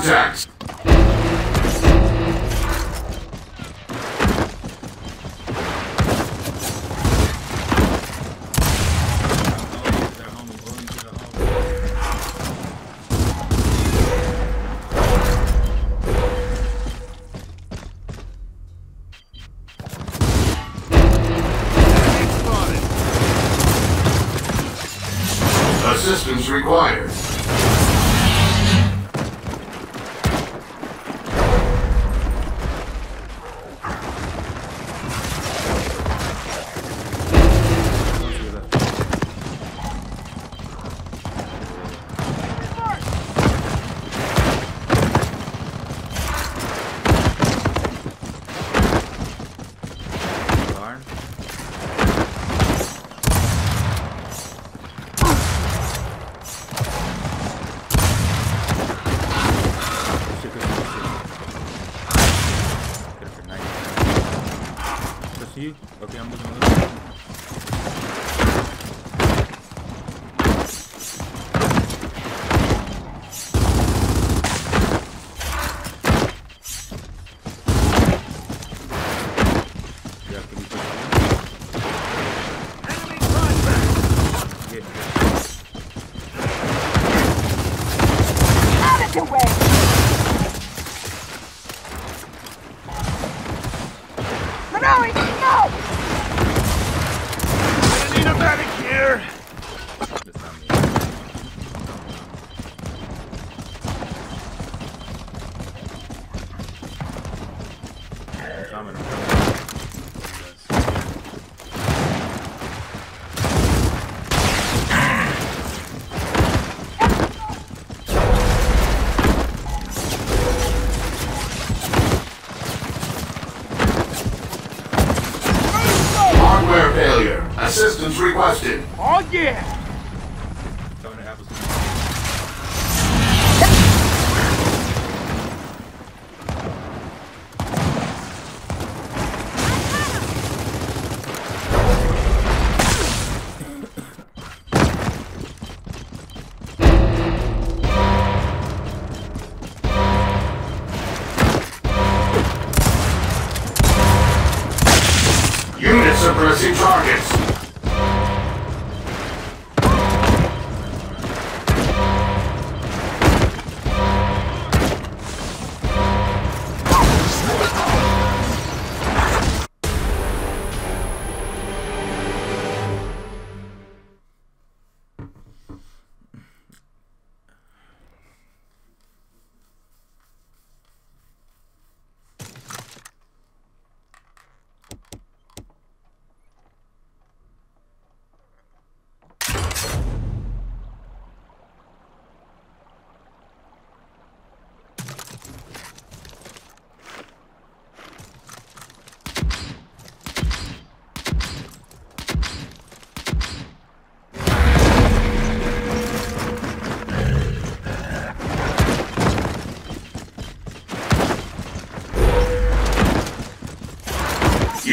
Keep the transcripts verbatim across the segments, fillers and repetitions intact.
Contact! Assistance required. You? Okay, I'm looking at this one. Hardware failure. Assistance requested. Oh yeah! Suppressing targets.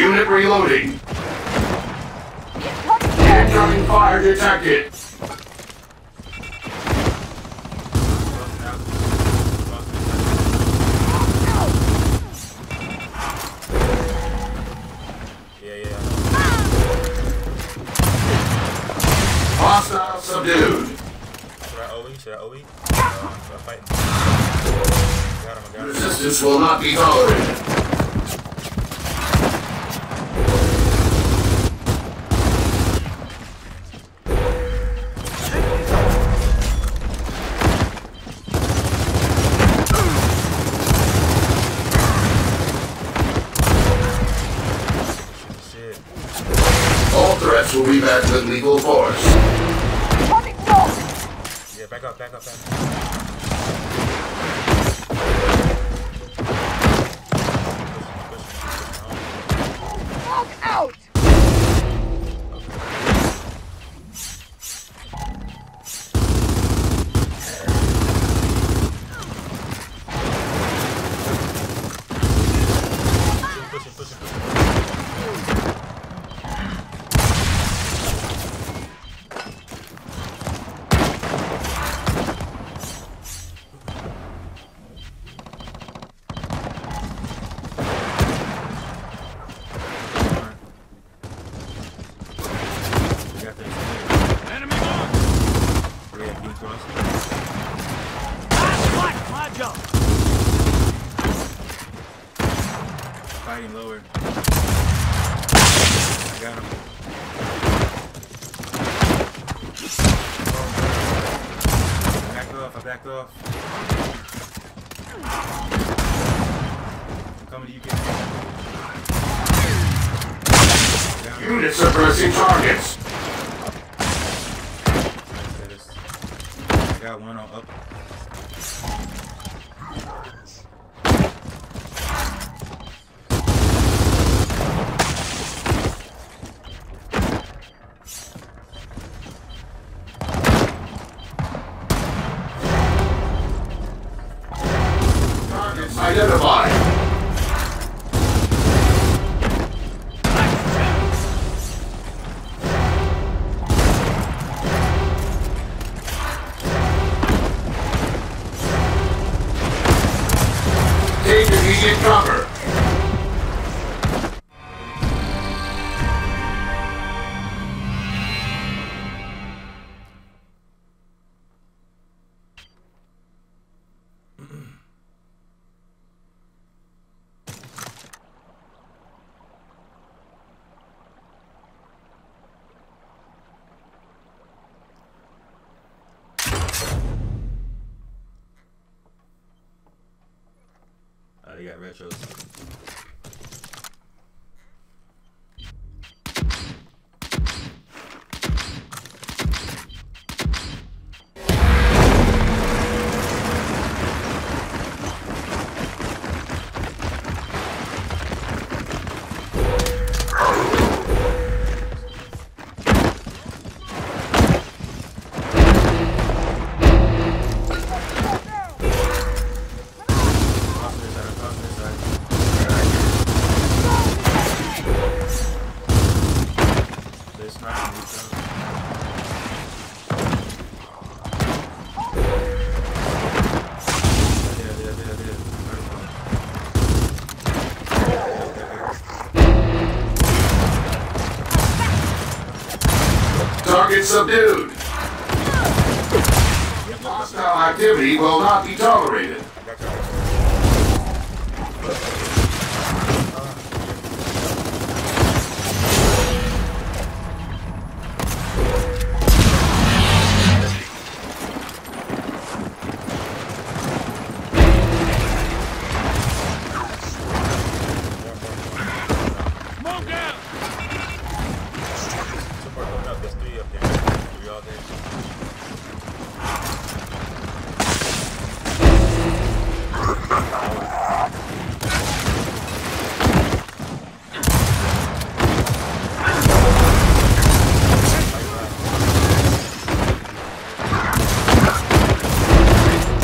Unit reloading. Incoming fire detected. Yeah, yeah. Hostile subdued. Should I O E? Should I O E? Uh, should I fight? Got him, got him. Resistance will not be tolerated. Will be back with legal force. Yeah, back up, back up, back up. Walk out! hiding lower. I got him. Oh, I backed off, I backed off. I'm coming to you guys. Units suppressing targets. Got one on up. Identify. Take immediate cover. They got retros. Target subdued. Hostile activity will not be tolerated.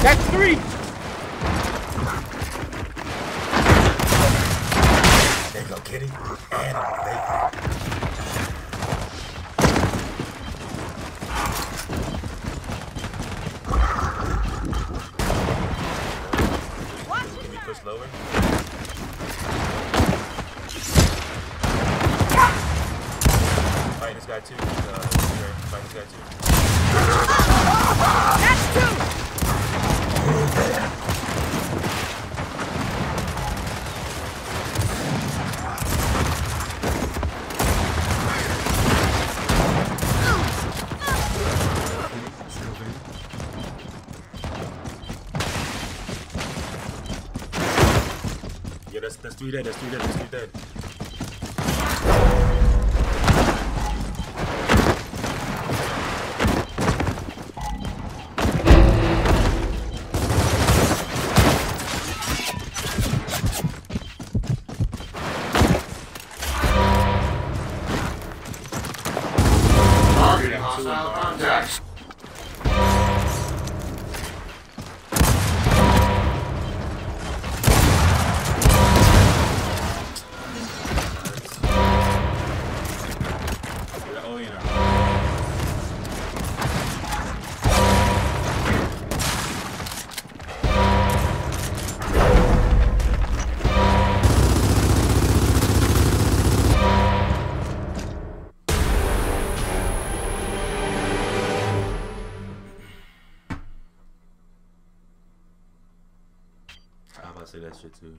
That's three! There you go, kitty. And I'm bacon. Lower. Fighting this guy too. Uh, Fighting this guy too. That's That's, that's three dead, that's three dead, that's three dead. Targeting hostile contacts. Say that shit too.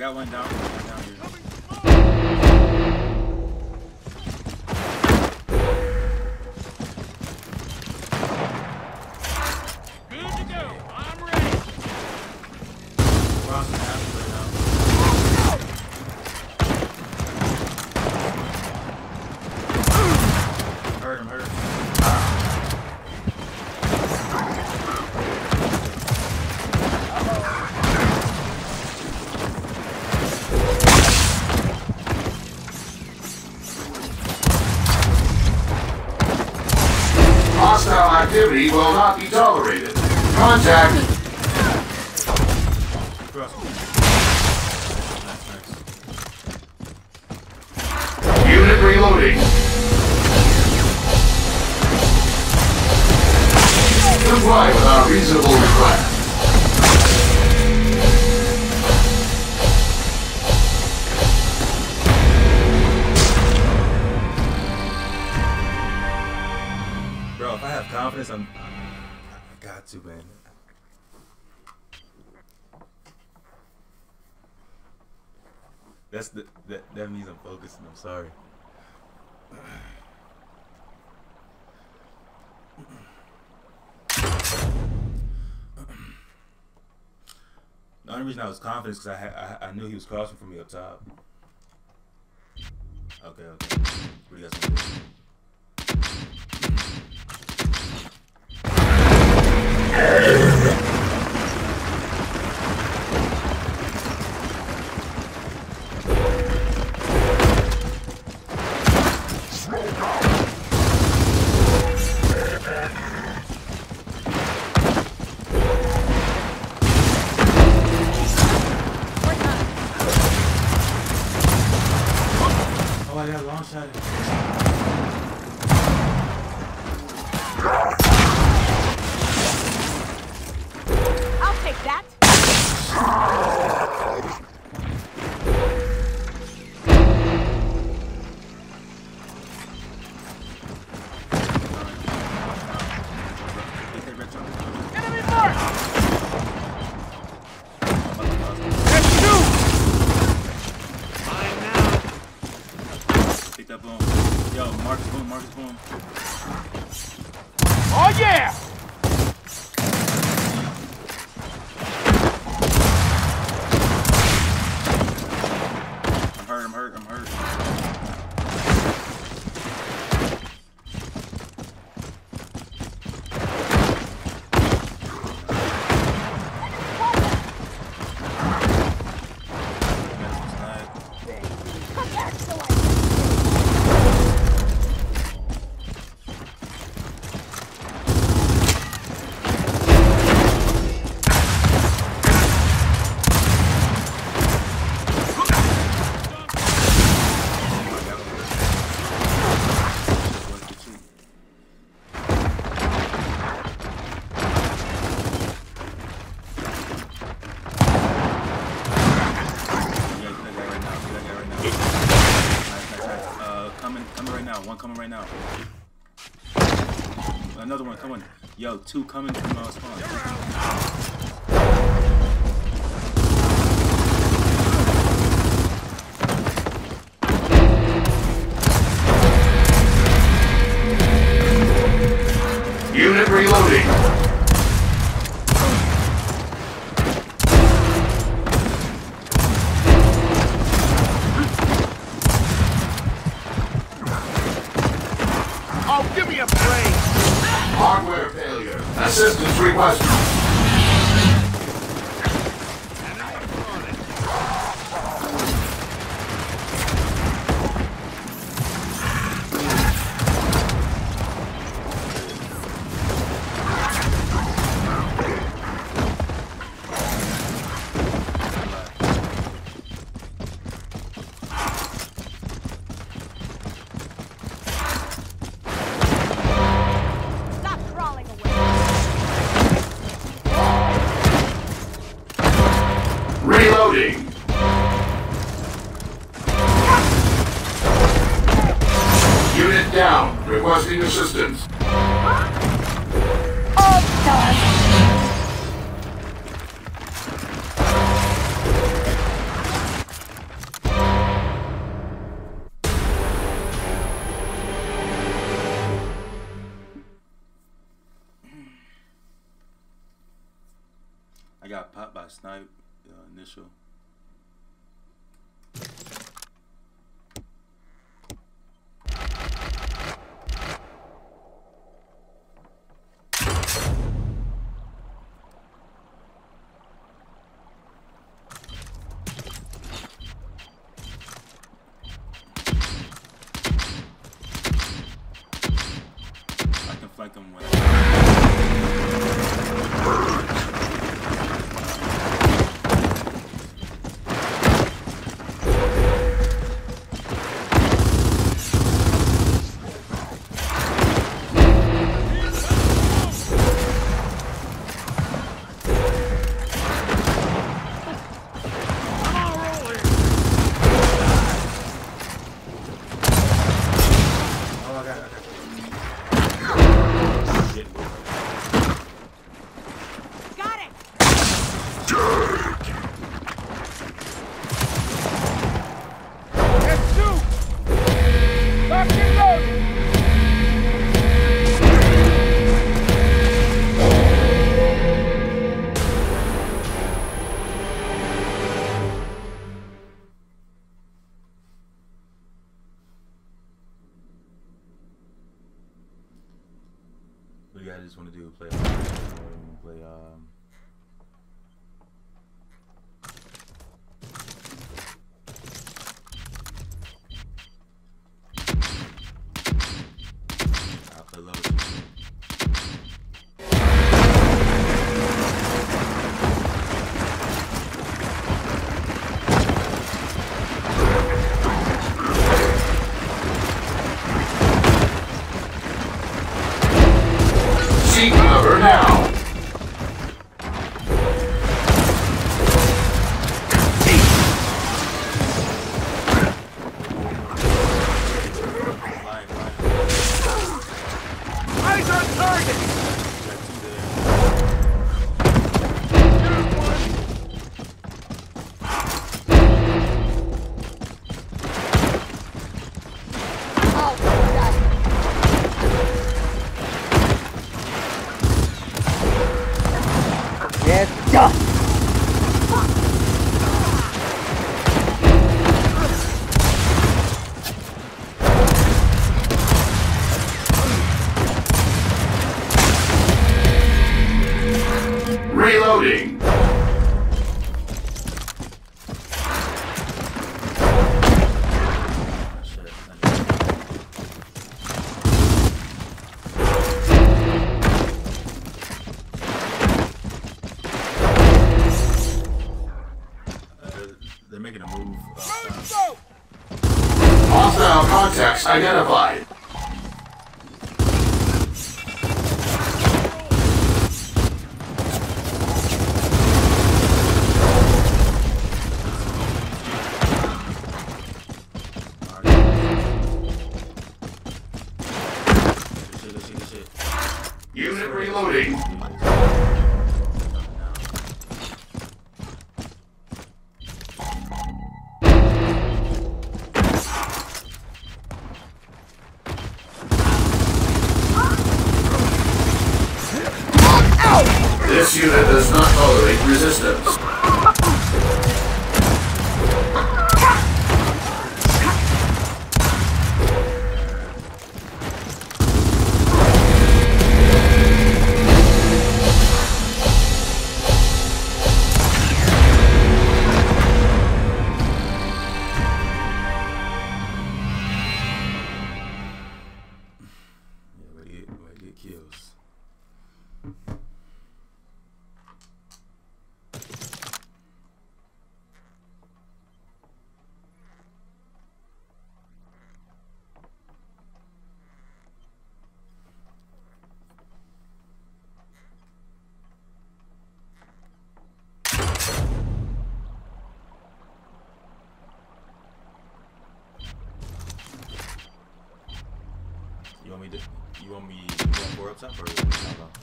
got one down. One down here. Good to go. I'm ready. Crossing half right now. Hurt him, hurt him. Hostile activity will not be tolerated. Contact! Unit reloading. Comply with our reasonable request. Bro, if I have confidence, I'm, I got to, man. That's the, that, that means I'm focusing, I'm sorry. The only reason I was confident is because I, ha I, I knew he was crossing from me up top. Okay, okay. What do you guys want to do? I got a long shot. I'll take that. Enemy mark! Let's shoot! That boom. Yo, Marcus boom, Marcus boom. Oh yeah! I'm hurt, I'm hurt, I'm hurt. Come back to life! One coming right now. Another one coming. Yo, two coming from uh, spawn. Unit reloading. Give me a break! Hardware failure. Assistance requested. Reloading! Unit down. Requesting assistance. Oh, God. got popped by Snipe, uh, initial. Like them when I just want to do a play. Um, play um. I'll play low. Cover now. Reloading. They're making a move. Hostile contacts identified. Unit reloading. This unit does not tolerate resistance. Kills. You want me to? You want me to four ups up or how about?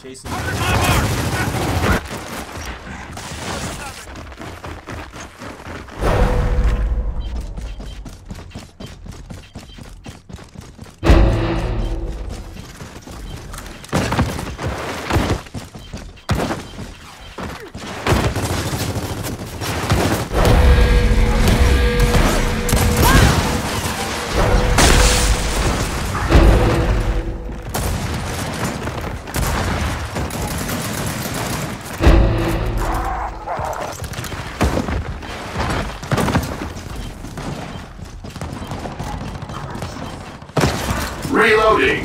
chasing me. Reloading!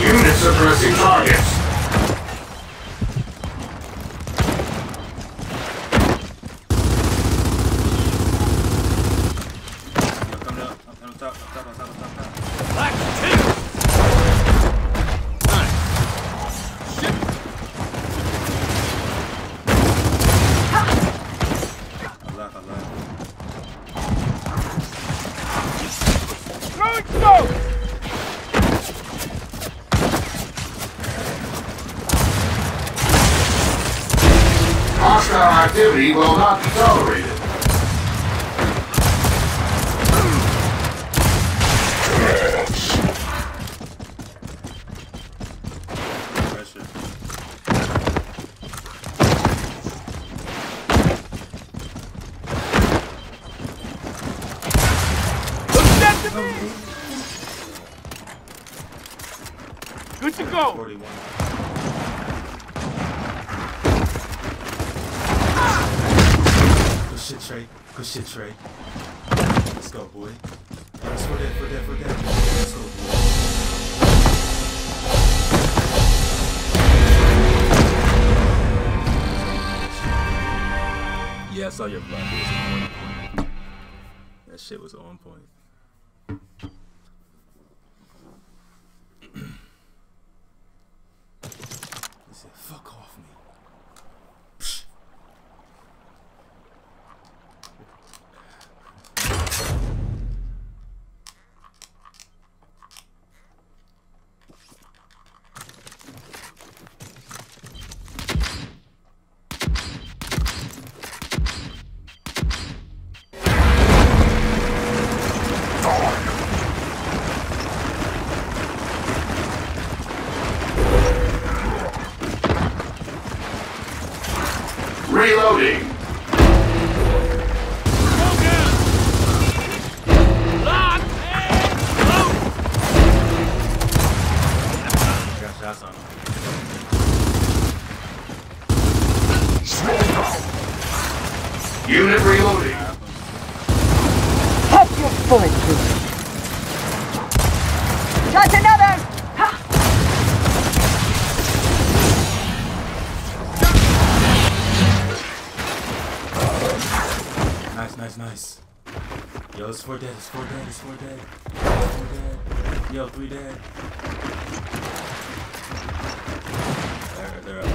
Unit suppressing targets! Hostile activity will not be tolerated. Good to go! forty-one. Good shit, Trey. Good shit, Trey. Let's go, boy. Let's go, dead, for dead, for dead. Let's go, boy. Yeah, I saw your blood. That shit was on point. Fuck off me. Psh. Reloading! Lock and load! I got shots on him. Unit reloading! Pop your bullet, please! That's another! Nice, nice. Yo, it's four dead, it's four dead, it's four dead. It's four dead. Yo, three dead. They're, they're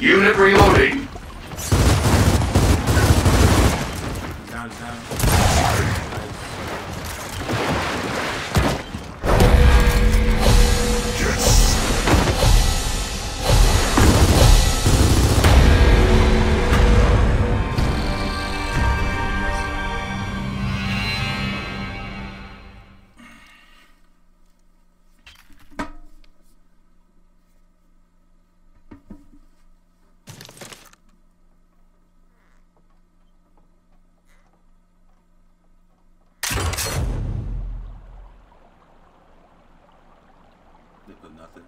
Unit reloading. Down, down. Yes. They put nothing.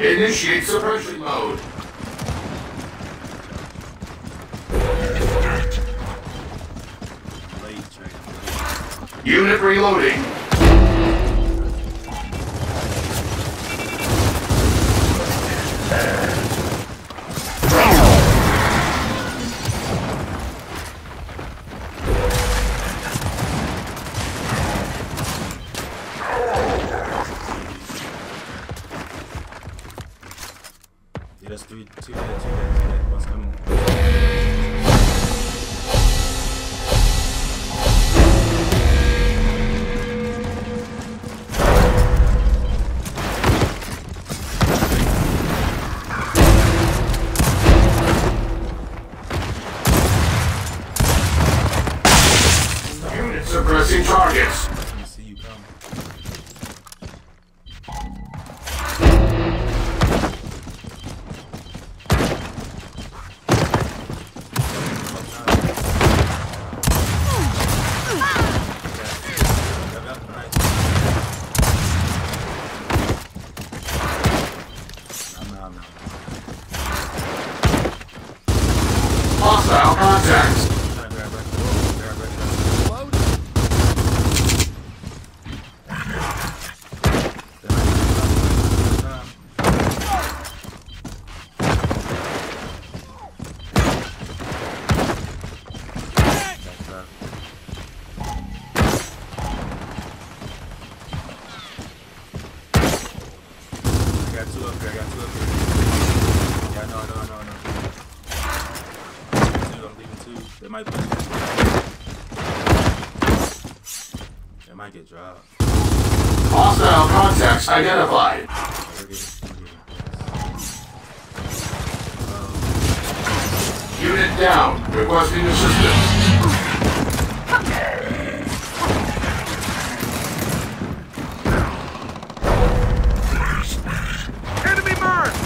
Initiate suppression mode. Unit reloading. Just do it two minutes, two minutes, two minutes, what's coming? Drop. Hostile contacts identified. Unit down. Requesting assistance. Enemy burned.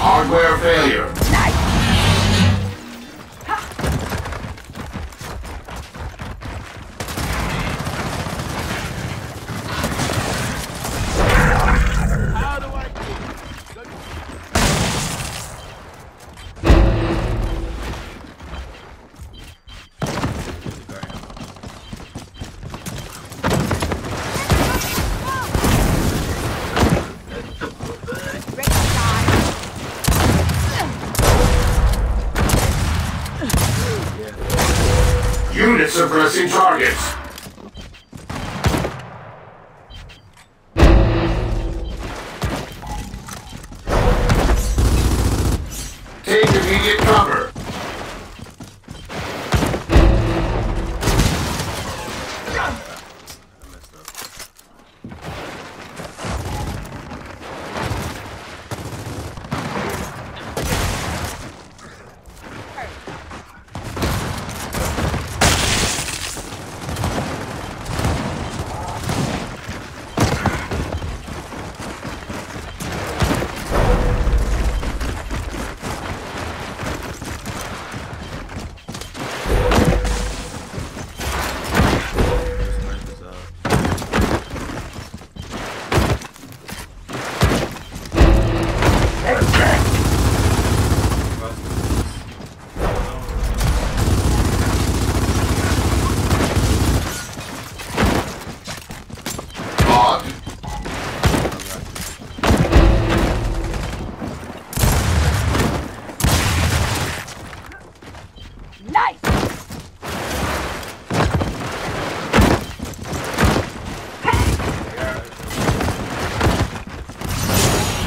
Hardware failure. Nice. How do I do? Units suppressing targets. Take immediate cover.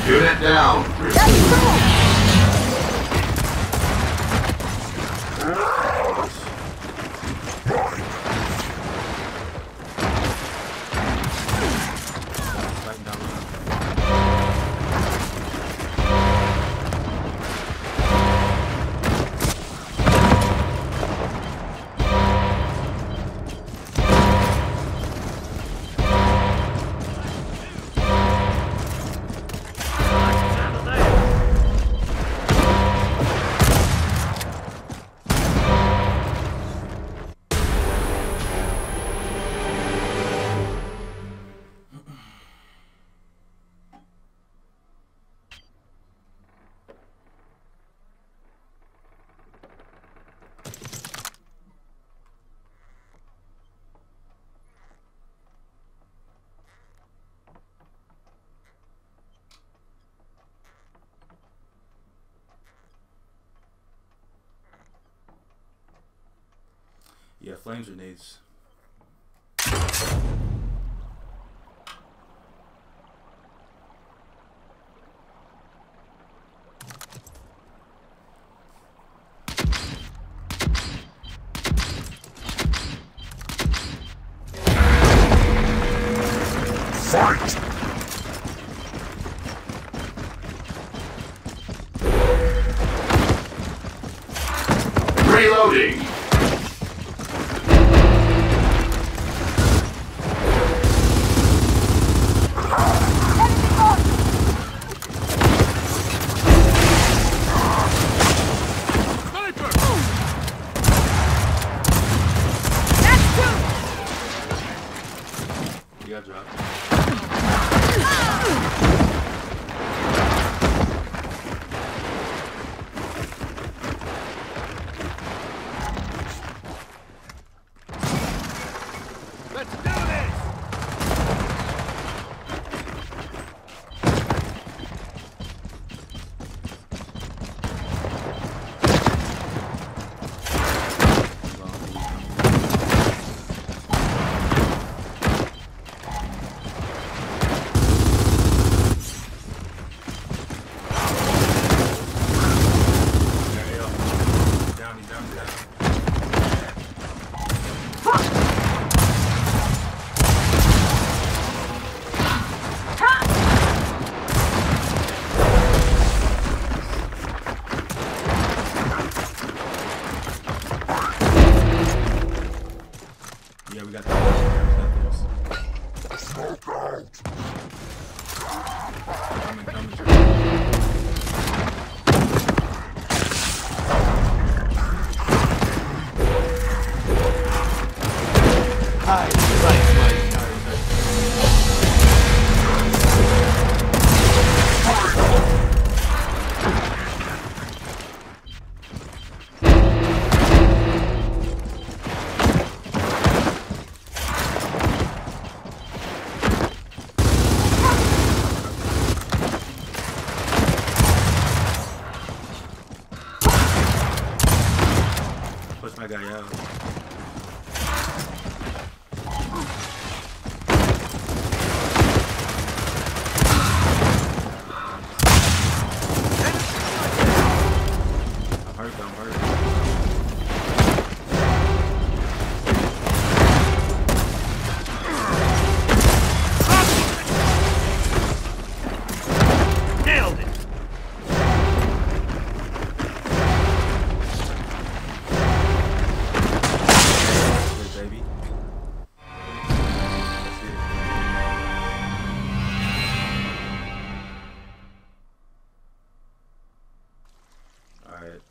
Unit down. Let's go. Yeah, flames grenades. Fight! I got you. ahead.